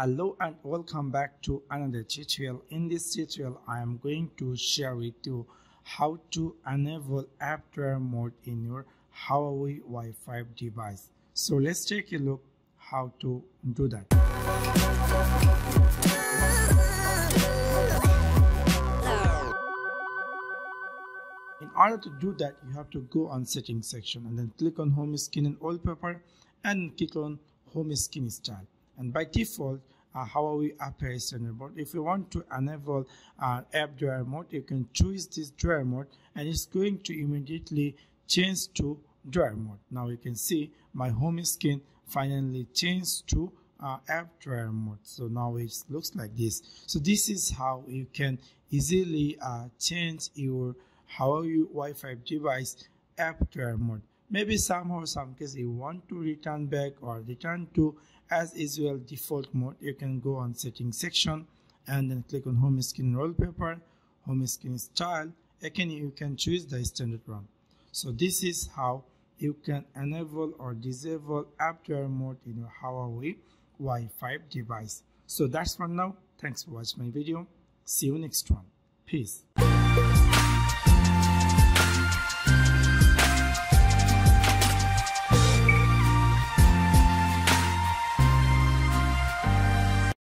Hello and welcome back to another tutorial. In this tutorial I am going to share with you how to enable AppDrawer mode in your Huawei Y5 device. So let's take a look how to do that. In order to do that, you have to go on settings section and then click on home screen and wallpaper and click on home screen style. And by default, Huawei appears enabled. If you want to enable AppDrawer mode, you can choose this drawer mode and it's going to immediately change to drawer mode. Now you can see my home screen finally changed to AppDrawer mode. So now it looks like this. So this is how you can easily change your Huawei Y5 device AppDrawer mode. Maybe somehow, some case you want to return back or return to as usual default mode. You can go on settings section and then click on home screen wallpaper, home screen style. Again, you can choose the standard one. So this is how you can enable or disable AppDrawer mode in your Huawei Y5 device. So that's for now. Thanks for watching my video. See you next one. Peace.